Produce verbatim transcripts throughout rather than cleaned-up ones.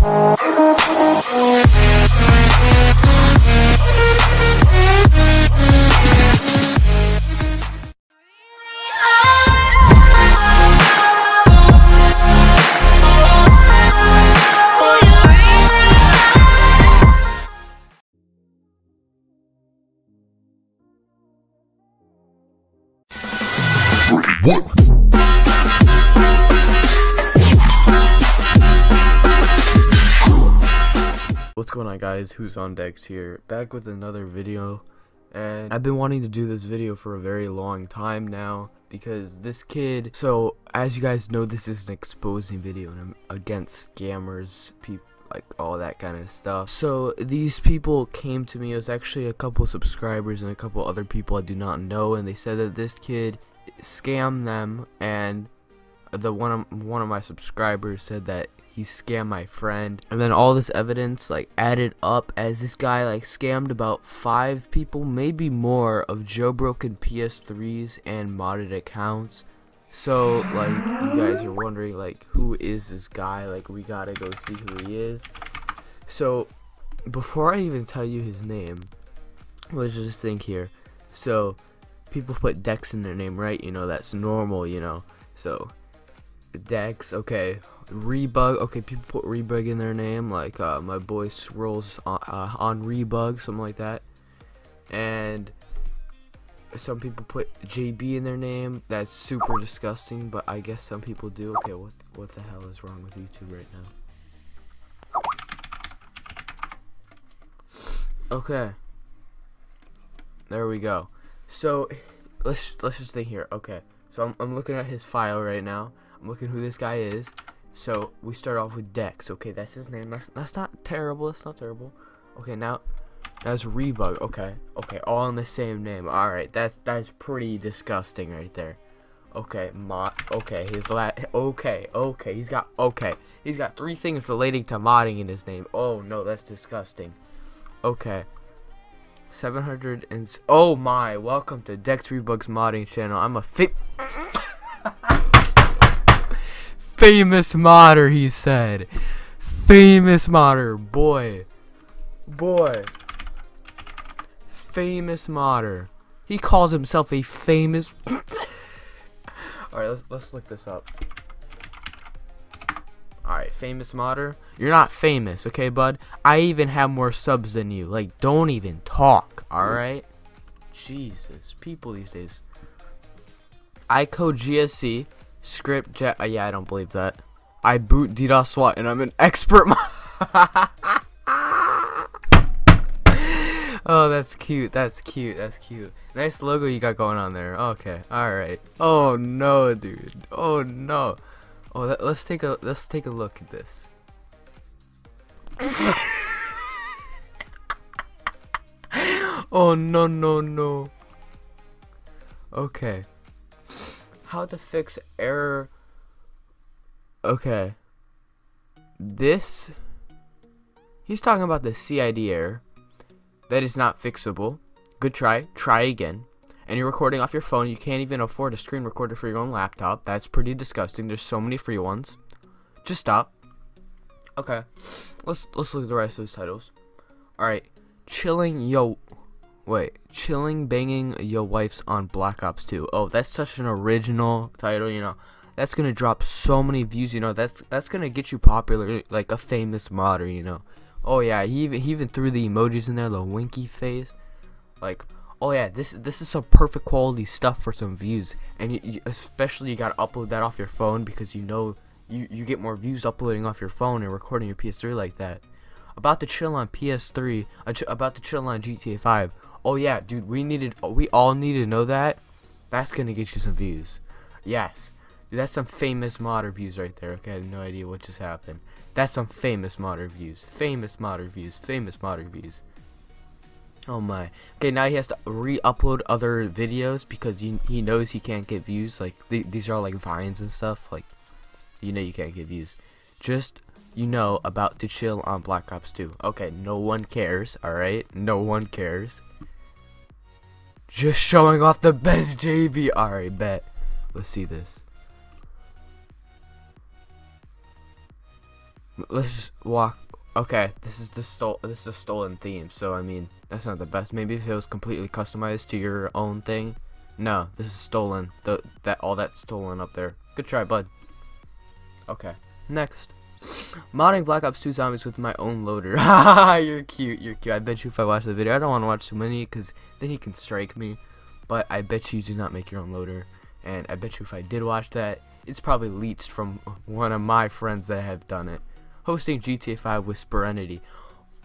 What? What's going on, guys? Who's on Dex here, back with another video. And I've been wanting to do this video for a very long time now, because this kid, so as you guys know, this is an exposing video and I'm against scammers, people like all that kind of stuff. So these people came to me. It was actually a couple subscribers and a couple other people I do not know, and they said that this kid scammed them, and the one of, one of my subscribers said that he scammed my friend. And then all this evidence like added up as this guy like scammed about five people, maybe more, of jailbroken P S threes and modded accounts. So like, you guys are wondering like, who is this guy? Like, we gotta go see who he is. So before I even tell you his name, let's just think here. So people put Dex in their name, right? You know, that's normal, you know. So Dex, okay. Rebug, okay, people put Rebug in their name, like uh, my boy swirls on, uh, on Rebug, something like that. And some people put J B in their name. That's super disgusting, but I guess some people do. Okay, what what the hell is wrong with YouTube right now? Okay, there we go. So let's let's just think here. Okay, so I'm I'm looking at his file right now. I'm looking who this guy is. So we start off with Dex. Okay, that's his name. That's that's not terrible. That's not terrible. Okay, now. That's Rebug, okay, okay, all in the same name. Alright, that's that's pretty disgusting right there. Okay, mod, okay, his la okay, okay, he's got, okay, he's got three things relating to modding in his name. Oh no, that's disgusting. Okay, seven hundred and, oh my, welcome to Dex Rebug's modding channel. I'm a fa famous modder, he said. Famous modder, boy, boy. Famous modder. He calls himself a famous. Alright, let's, let's look this up. Alright, famous modder. You're not famous, okay, bud? I even have more subs than you. Like, don't even talk, alright? Jesus, people these days. I code G S C, script jet. Uh, yeah, I don't believe that. I boot DDoS SWAT, and I'm an expert mod. Oh, that's cute, that's cute, that's cute. Nice logo you got going on there. Okay, alright. Oh no, dude. Oh no. Oh, that, let's take a let's take a look at this. Oh no no no. Okay. How to fix error. Okay. This, he's talking about the C I D error. That is not fixable. Good try. Try again. And you're recording off your phone. You can't even afford a screen recorder for your own laptop. That's pretty disgusting. There's so many free ones. Just stop. Okay. Let's let's look at the rest of his titles. Alright. Chilling yo wait. Chilling banging yo wife's on Black Ops two. Oh, that's such an original title, you know. That's gonna drop so many views, you know. That's that's gonna get you popular, like a famous modder, you know. Oh yeah, he even, he even threw the emojis in there, the winky face. Like, oh yeah, this this is some perfect quality stuff for some views. And you, you, especially you gotta upload that off your phone, because you know you, you get more views uploading off your phone and recording your P S three like that. About to chill on P S three, uh, ch about to chill on G T A five. Oh yeah, dude, we needed, we all need to know that. That's gonna get you some views. Yes. Dude, that's some famous modder views right there. Okay, I have no idea what just happened. That's some famous modder views. Famous modder views. Famous modder views. Oh my. Okay, now he has to re-upload other videos because you, he knows he can't get views. Like, th these are all like vines and stuff. Like, you know you can't get views. Just, you know, about to chill on Black Ops two. Okay, no one cares, alright? No one cares. Just showing off the best J B R. Alright, bet. Let's see this. Let's just walk. Okay, this is the stole. This is a stolen theme, so I mean that's not the best. Maybe if it was completely customized to your own thing. No, this is stolen. The that all that's stolen up there. Good try, bud. Okay, next. Modding Black Ops two zombies with my own loader. Haha, you're cute. You're cute. I bet you if I watch the video, I don't want to watch too many because then he can strike me. But I bet you do not make your own loader. And I bet you if I did watch that, it's probably leached from one of my friends that have done it. Hosting G T A five with Sperenity.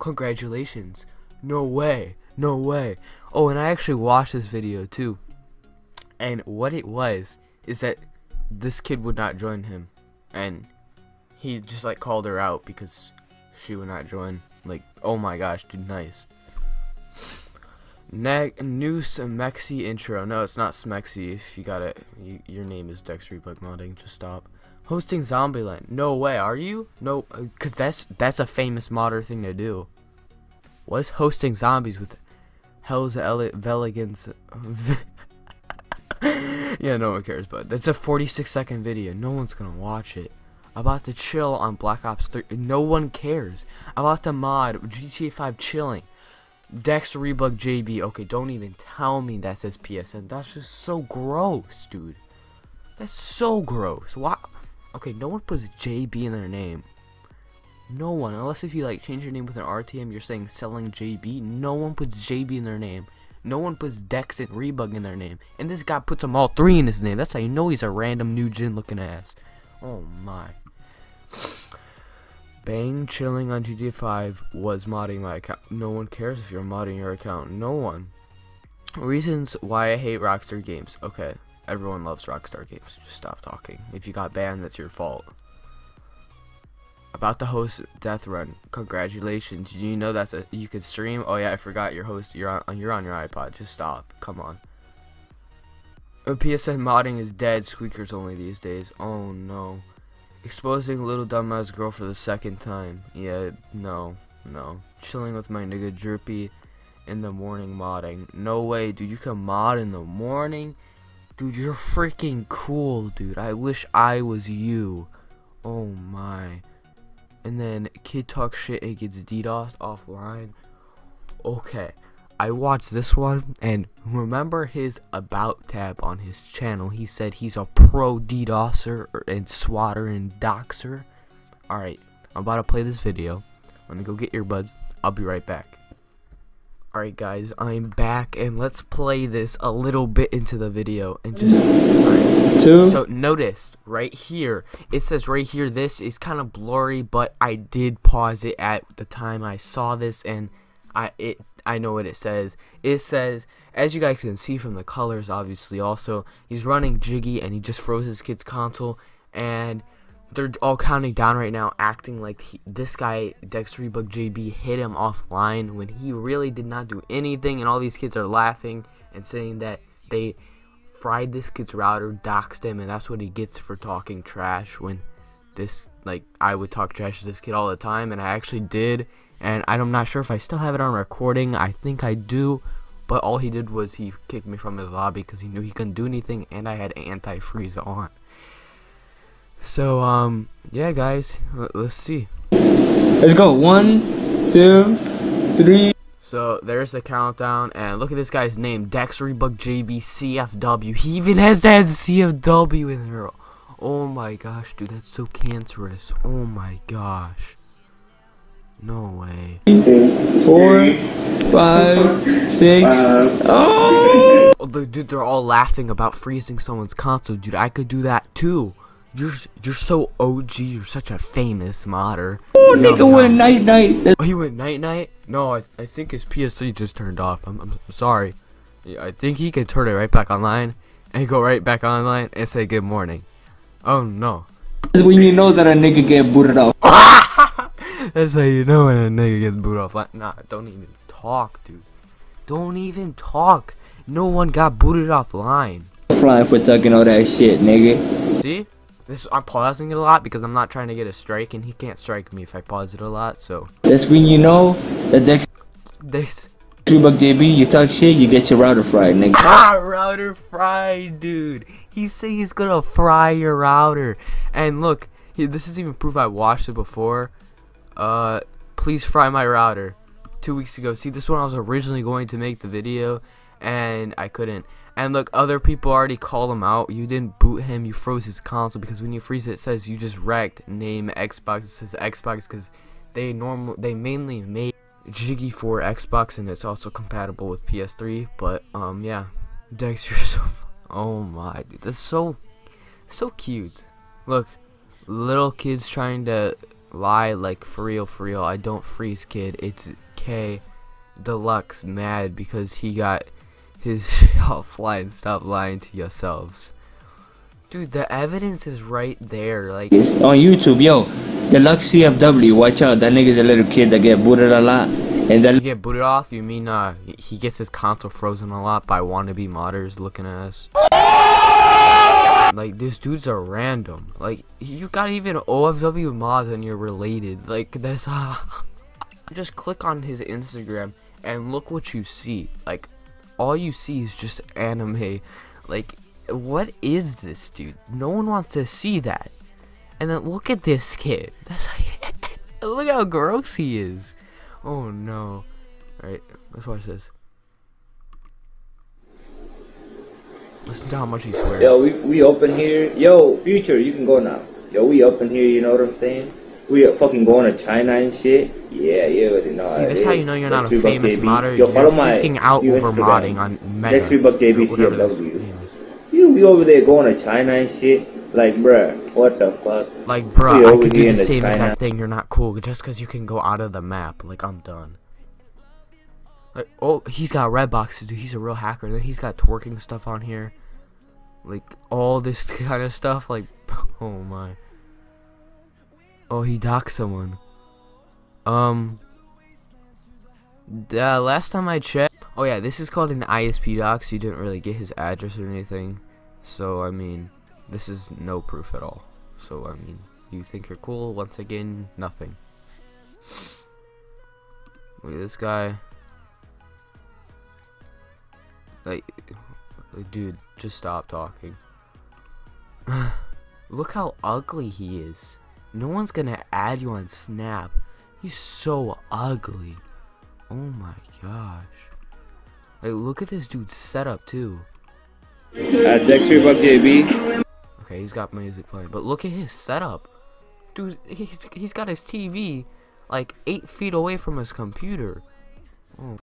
Congratulations. No way. No way. Oh, and I actually watched this video too. And what it was is that this kid would not join him. And he just like called her out because she would not join. Like, oh my gosh, dude, nice. Ne new Smexy intro. No, it's not Smexy. If you got it, you, your name is Dex Rebug modding. Just stop. Hosting Zombieland. No way. Are you? No, because that's that's a famous modder thing to do. What's hosting zombies with Hell's Veligans? Yeah, no one cares, but that's a forty-six second video. No one's gonna watch it. About to chill on Black Ops three. No one cares. About to mod G T A five chilling. Dex Rebug J B. Okay, don't even tell me that says P S N. That's just so gross, dude. That's so gross. Why? Okay, no one puts J B in their name. No one. Unless if you like change your name with an R T M, you're saying selling J B. No one puts J B in their name. No one puts Dex and Rebug in their name. And this guy puts them all three in his name. That's how you know he's a random new gen looking ass. Oh my. Bang chilling on G T A five was modding my account. No one cares if you're modding your account. No one. Reasons why I hate Rockstar games. Okay. Everyone loves Rockstar games. Just stop talking. If you got banned, that's your fault. About to host Death Run. Congratulations. Do you know that's a, you could stream? Oh yeah, I forgot your host. You're on. You're on your iPod. Just stop. Come on. Oh, P S N modding is dead. Squeakers only these days. Oh no. Exposing little dumbass girl for the second time. Yeah. No. No. Chilling with my nigga Drippy in the morning modding. No way, dude. You can mod in the morning. Dude, you're freaking cool, dude. I wish I was you. Oh my. And then kid talk shit, it gets DDoSed offline. Okay, I watched this one, and remember his about tab on his channel. He said he's a pro DDoSer and swatter and doxer. Alright, I'm about to play this video. I'm gonna go get earbuds. I'll be right back. Alright guys, I'm back, and let's play this a little bit into the video, and just, right. Two. So notice, right here, it says right here, this is kind of blurry, but I did pause it at the time I saw this, and I it I know what it says. It says, as you guys can see from the colors, obviously, also, he's running Jiggy, and he just froze his kid's console, and they're all counting down right now, acting like he, this guy, Dex Rebug J B, hit him offline when he really did not do anything, and all these kids are laughing and saying that they fried this kid's router, doxed him, and that's what he gets for talking trash when this, like, I would talk trash to this kid all the time, and I actually did, and I'm not sure if I still have it on recording. I think I do, but all he did was he kicked me from his lobby because he knew he couldn't do anything, and I had anti-freeze on. So, um, yeah, guys, L let's see. Let's go. One, two, three. So, there's the countdown, and look at this guy's name, Dex Rebug J B C F W. He even has that C F W in there. Oh my gosh, dude, that's so cancerous. Oh my gosh. No way. Four, five, six. Oh! Oh! Dude, they're all laughing about freezing someone's console. Dude, I could do that too. You're you're so O G. You're such a famous modder. Oh, nigga know. Went night night. Oh, he went night night. No, I I think his P S three just turned off. I'm I'm sorry. Yeah, I think he can turn it right back online and go right back online and say good morning. Oh no. That's when you know that a nigga get booted off. That's how you know when a nigga gets booted off. Nah, don't even talk, dude. Don't even talk. No one got booted offline. Flying for talking all that shit, nigga. See? This, I'm pausing it a lot because I'm not trying to get a strike, and he can't strike me if I pause it a lot, so. That's when you know that Dex Rebug J B, you talk shit, you get your router fried, nigga. Ah, router fried, dude. He said he's gonna fry your router. And look, he, this is even proof I watched it before, Uh, please fry my router. Two weeks ago. See, this one I was originally going to make the video, and I couldn't. And look, other people already called him out. You didn't boot him. You froze his console, because when you freeze it, it says you just wrecked. Name Xbox. It says Xbox because they normal. They mainly made Jiggy for Xbox, and it's also compatible with P S three. But um, yeah, Dex, you're so. Oh my, dude, that's so, so cute. Look, little kids trying to lie, like, for real, for real. I don't freeze, kid. It's K Deluxe mad because he got his shit offline. Stop lying to yourselves, dude. The evidence is right there. Like, it's on YouTube, yo. Deluxe C F W. Watch out, that nigga's a little kid that get booted a lot. And then you get booted off. You mean uh, he gets his console frozen a lot by wannabe modders looking at us. Like, these dudes are random. Like, you got even O F W mods and you're related. Like, that's uh, just click on his Instagram and look what you see. Like, all you see is just anime. Like, what is this, dude? No one wants to see that. And then look at this kid. That's like, look how gross he is. Oh no. Alright, let's watch this. Listen to how much he swears. Yo, we, we open here. Yo, Future, you can go now. Yo, we open here, you know what I'm saying? We are fucking going to China and shit. Yeah, yeah, but no. See, that's how you know you're not a famous modder. You're freaking out over modding on Mega. Dex Rebug J B C F W. You we over there going to China and shit. Like, bruh, what the fuck? Like, bruh, I could do the same exact thing. You're not cool just because you can go out of the map. Like, I'm done. Like, oh, he's got red boxes, dude. He's a real hacker. Then he's got twerking stuff on here. Like, all this kind of stuff. Like, oh my. Oh, he docked someone. Um. Uh, last time I checked. Oh, yeah, this is called an I S P doc, so you didn't really get his address or anything. So, I mean. This is no proof at all. So, I mean, you think you're cool, once again, nothing. Look at this guy. Like, dude, just stop talking. Look how ugly he is. No one's gonna add you on Snap. He's so ugly. Oh my gosh. Like, look at this dude's setup, too. At Dex Rebug J B. Okay, he's got music playing, but look at his setup. Dude, he's, he's got his T V, like, eight feet away from his computer. Oh.